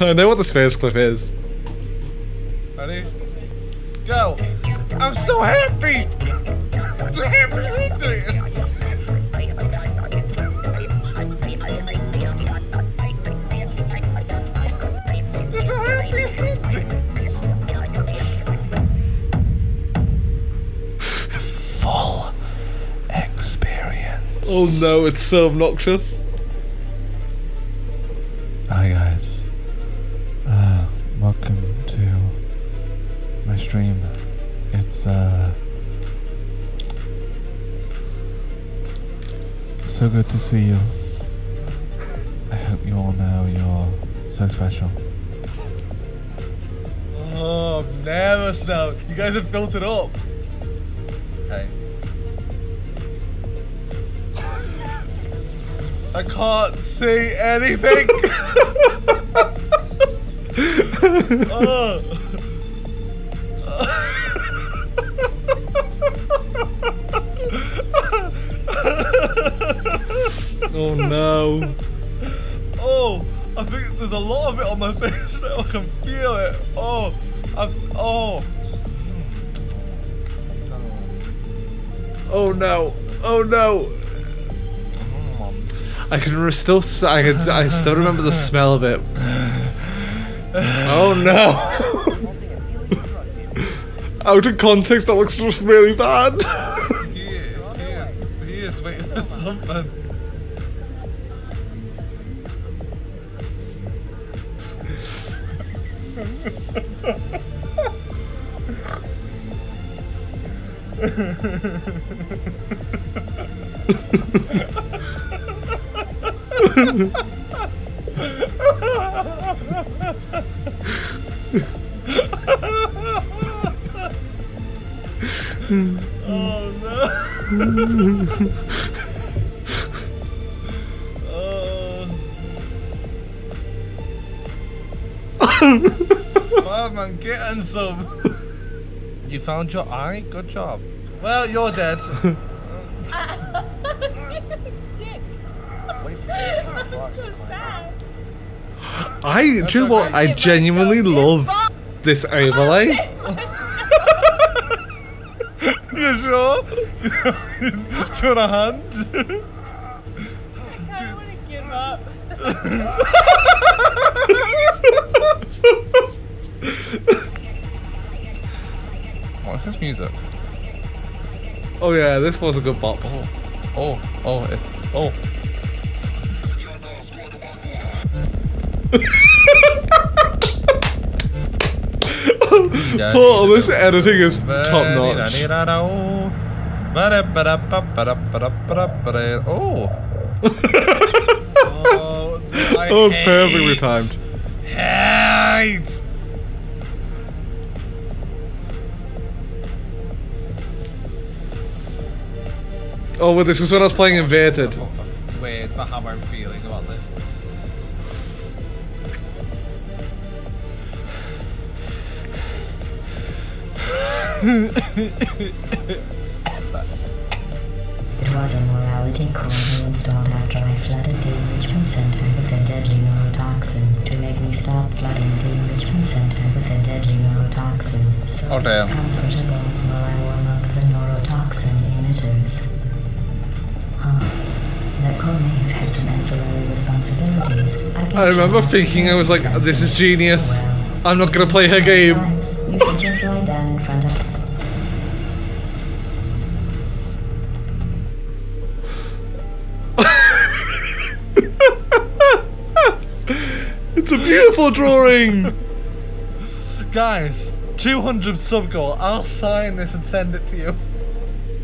I know what the space cliff is. Ready? Go! I'm so happy! It's a happy ending! It's a happy ending! Full experience. Oh no, it's so obnoxious. Hi guys. Welcome to my stream. It's so good to see you. I hope you all know you're so special. Oh, I'm nervous now. You guys have built it up. Okay. I can't see anything. Oh. Oh no. Oh, I think there's a lot of it on my face now. I can feel it. Oh, oh no. Oh no. I can still, I still remember the smell of it. Oh no. Out of context, that looks just really bad. He is waiting for something. Oh no. Spider-Man, getting some. You found your eye? Good job. Well, you're dead. I'm so sad. Do you know what? I genuinely love this overlay. You sure? Do you want a hand? I kind of want to give up. What's this music? Oh yeah, this was a good bop. Oh. Paul, this editing is top notch. Oh. Oh, that was perfectly timed. Hate. Oh, well, this was when I was playing Inverted. Weird for how I'm feeling about this. It was a morality core he installed after I flooded the enrichment center with a deadly neurotoxin to make me stop flooding the enrichment center with a deadly neurotoxin. So comfortable while I warm up the neurotoxin emitters. That core may have had some ancillary responsibilities. I remember thinking, I was like, this is genius. I'm not gonna play her game. You should just lie down in front of her. It's a beautiful drawing! Guys, 200 sub goal, I'll sign this and send it to you.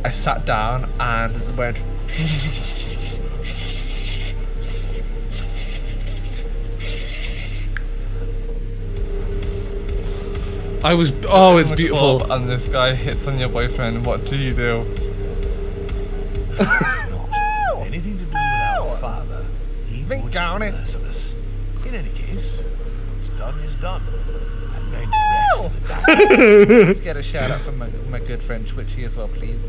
I sat down and went. I was. Oh, it's beautiful. And this guy hits on your boyfriend. What do you do? Anything to do with our father? He would be merciless. In any case, it's done is done. I'm going to rest in the dark. Let's get a shout out from my good friend Twitchy as well, please.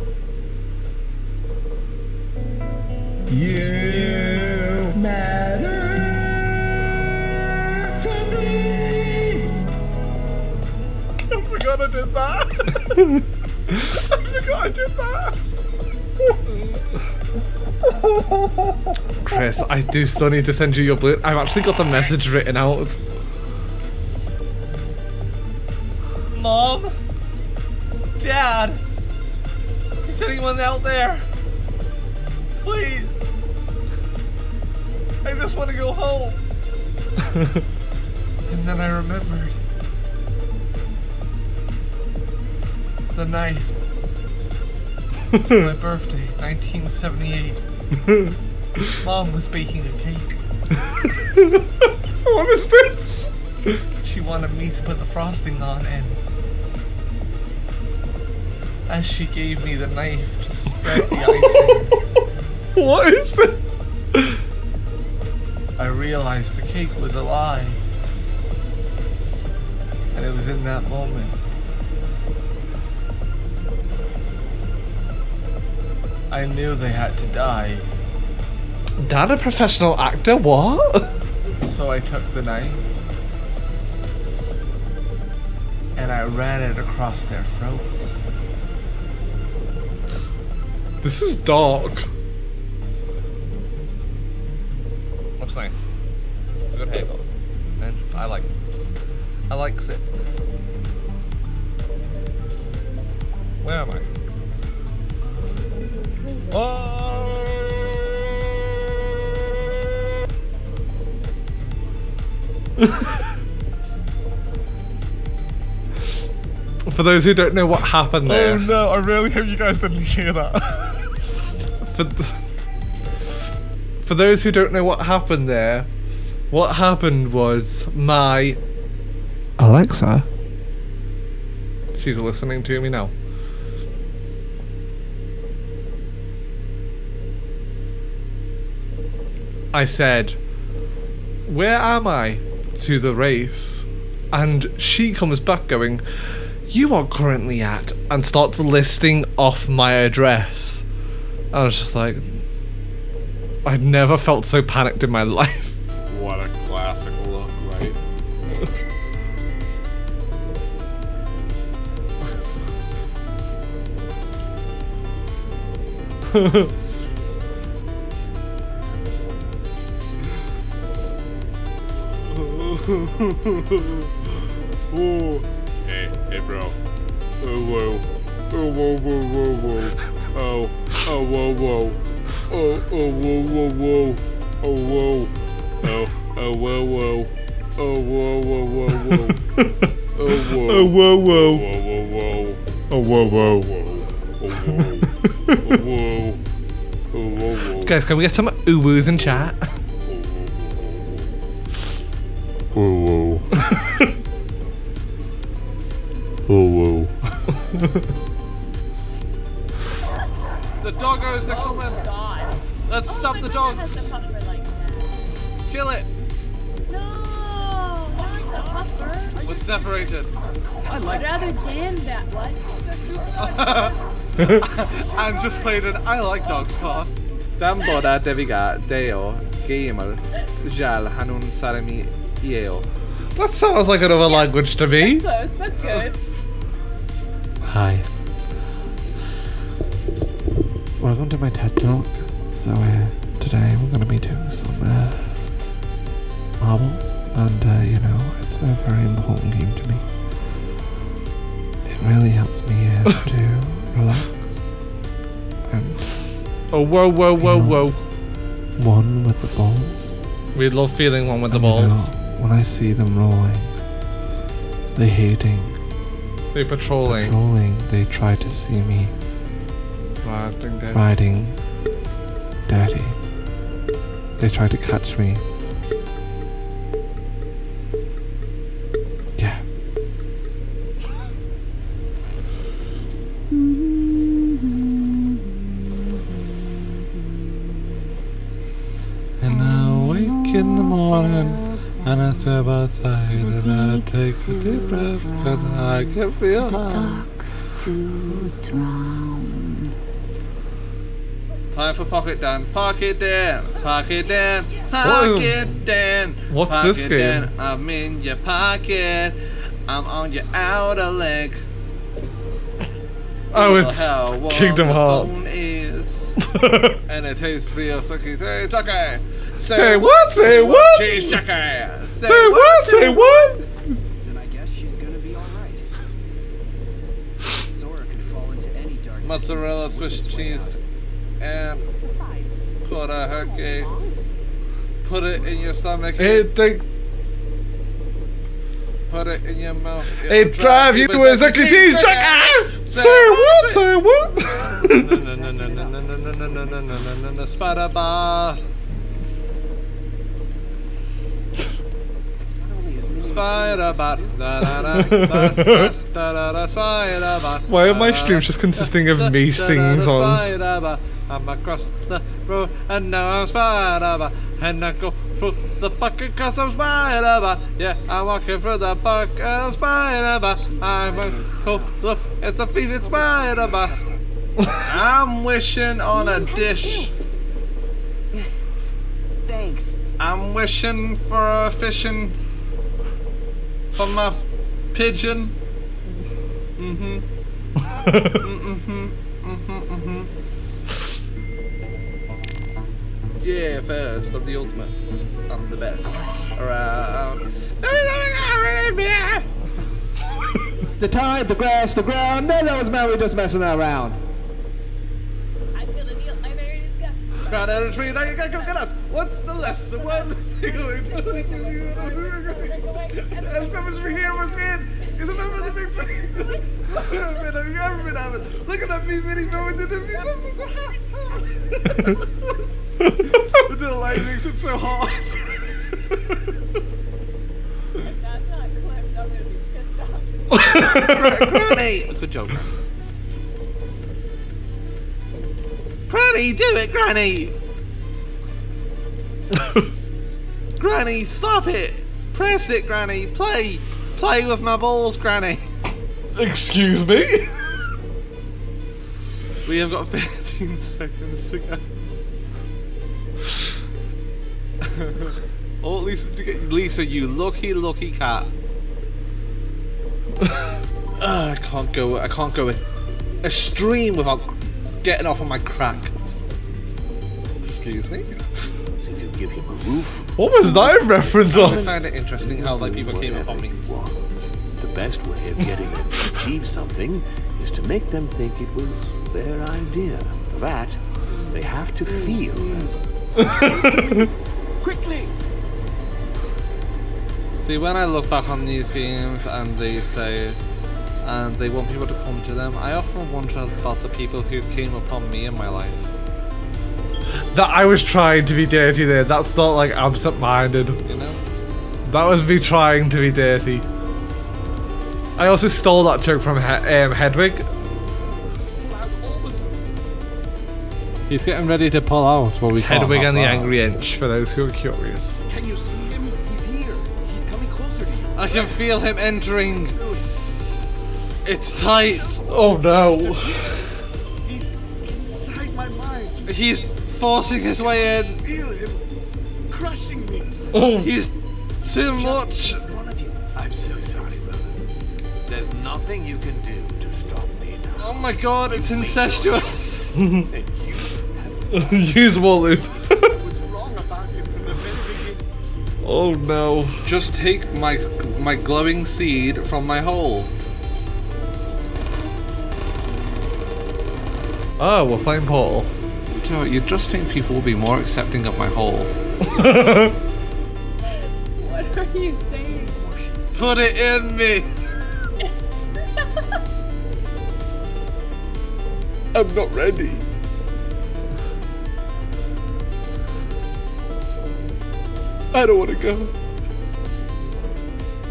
You matter to me. me! I forgot I did that! I forgot I did that! Chris, I do still need to send you your blue. I've actually got the message written out. Mom? Dad? Is anyone out there? Please! I just want to go home! And then I remembered. The night. My birthday, 1978. Mom was baking a cake. What is this? She wanted me to put the frosting on, and as she gave me the knife to spread the icing. What is this? I realized the cake was a lie. And it was in that moment. I knew they had to die. Dad, a professional actor? What? So I took the knife. And I ran it across their throats. This is dark. Looks nice. It's a good haircut. And I likes it. Where am I? Oh! For those who don't know what happened there. Oh no, I really hope you guys didn't hear that. For those who don't know what happened there, what happened was my Alexa. She's listening to me now. I said, "Where am I?" to the race, and she comes back going, "You are currently at," and starts listing off my address. I was just like, I've never felt so panicked in my life. What a classic look, right? Hey, bro. Oh, whoa. Oh, whoa, whoa, whoa, whoa. Oh. Oh, whoa, whoa. Oh, oh, whoa, whoa, whoa. Oh, whoa. Oh, oh, whoa, whoa. Oh, whoa, whoa, whoa, whoa. Oh, whoa. Oh, whoa, whoa. Whoa, whoa, whoa. Oh, whoa, whoa, whoa. Oh, whoa. Oh, whoa. Oh, whoa, whoa. Guys, can we get some oo-woos in chat? Oh, whoa. Oh, whoa. The doggos, they're coming. God. Let's stop the dogs. Like kill it. No. Not the we're separated. I like I'd rather jam that one. And just played an I like dogs path. Dan boda deviga deo gamer jal hanun sarami yeo. That sounds like another language to me. That's close. That's good. Hi. Welcome to my TED Talk. So today we're going to be doing some marbles, and you know, it's a very important game to me. It really helps me to relax. And oh whoa whoa whoa whoa! One with the balls. We love feeling one with and the balls. You know, when I see them rolling, they hating. They patrolling. They try to see me riding dirty. They try to catch me. Yeah. And I wake in the morning. And I step outside and I take a deep breath and I can feel high. To drown. Time for pocket dance. Pocket dance. Pocket dance. Pocket dance. What's pocket this game? Dance. I'm in your pocket. I'm on your outer leg. Oh, it's Kingdom Hearts. And it tastes real sucky. Say chucky. Say what? Say what? Cheese chucky. Say what? Say what? Then I guess she's gonna be all right. Sora could fall into any dark. Mozzarella, Swiss cheese, and quarter hockey. Put it in your stomach. Put it in your mouth. It drive you to a sucky cheese chucky. Say what? Say what? No, spider bar. Spider bot. Why are my streams just consisting of me singing songs? I'm across the road and now I'm spider bot. And I go through the park because I'm spider bot. Yeah, I'm walking through the park and I'm spider bot. I'm a cool look at the feet, it's spider bot. I'm wishing on a dish. Thanks. I'm wishing for a fishing. From my pigeon. Mm-hmm. Mm-hmm. Mm-hmm. Mm-hmm. Yeah, first of the ultimate. I'm the best. Around. The tide, the grass, the ground. No, that was man, we just messing around. I feel the deal. I'm very disgusted. Ground out of a tree, now you gotta go get up. What's the lesson? What's the thing? And someone's here was in. It's a member of the big brain. Look at that big mini going to the music. The light makes it so hot. If that's not clipped, I'm going to be pissed off. Good job, Granny. Granny, do it, Granny. Granny, stop it. Press it, Granny. Play. Play with my balls, Granny. Excuse me? We have got 15 seconds to go. Or at least to get Lisa, you lucky, lucky cat. I can't go a stream without getting off on my crack. Excuse me? Give him a roof. What was that reference on? I always found it interesting how like people came up on me. The best way of getting them to achieve something is to make them think it was their idea. For that, they have to feel. Quickly. See, when I look back on these games and they say, and they want people to come to them, I often wonder about the people who came upon me in my life. That I was trying to be dirty there. That's not like absent-minded. You know? That was me trying to be dirty. I also stole that joke from Hedwig. He's getting ready to pull out what we call Hedwig and the Angry Inch, for those who are curious. Can you see him? He's here. He's coming closer to you. I can feel him entering. It's tight. Oh no. He's inside my mind. He's forcing his way in. I feel him crushing me. Oh, he's too much. One of you. I'm so sorry, brother. There's nothing you can do to stop me now. Oh my God, it's incestuous. Use Walloop. What's wrong about him from the very beginning? Oh no! Just take my glowing seed from my hole. Oh, we're playing Portal. No, you just think people will be more accepting of my hole. What are you saying? Put it in me! I'm not ready. I don't want to go.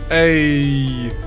Hey.